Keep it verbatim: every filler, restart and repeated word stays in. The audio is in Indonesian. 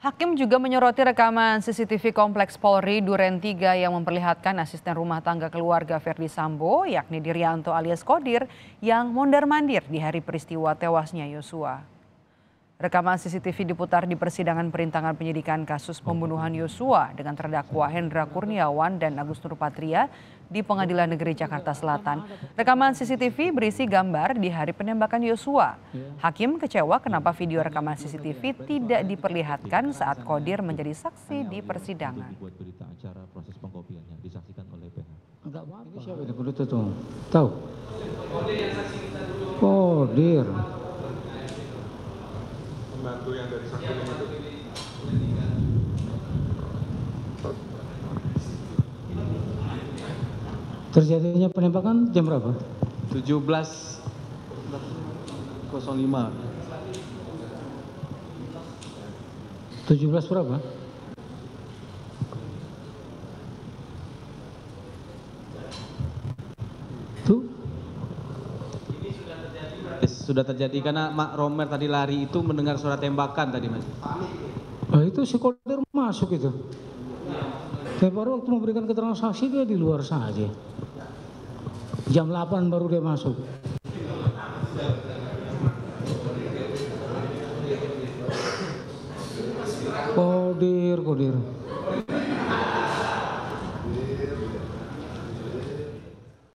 Hakim juga menyoroti rekaman C C T V Kompleks Polri Duren Tiga yang memperlihatkan asisten rumah tangga keluarga Ferdy Sambo, yakni Diryanto alias Kodir, yang mondar-mandir di hari peristiwa tewasnya Yosua. Rekaman C C T V diputar di persidangan perintangan penyidikan kasus pembunuhan Yosua dengan terdakwa Hendra Kurniawan dan Agus Nurpatria di Pengadilan Negeri Jakarta Selatan. Rekaman C C T V berisi gambar di hari penembakan Yosua. Hakim kecewa kenapa video rekaman C C T V tidak diperlihatkan saat Kodir menjadi saksi di persidangan. Tahu? Kodir. Bantu yang dari saksi lima itu. Terjadinya penembakan jam berapa? tujuh belas nol lima. tujuh belas berapa? Sudah terjadi karena Mak Romer tadi lari itu mendengar suara tembakan tadi, Mas. Nah, itu si Kodir masuk itu. Saya baru waktu memberikan keterangan saksi dia di luar saja. Jam delapan baru dia masuk. Kodir, Kodir.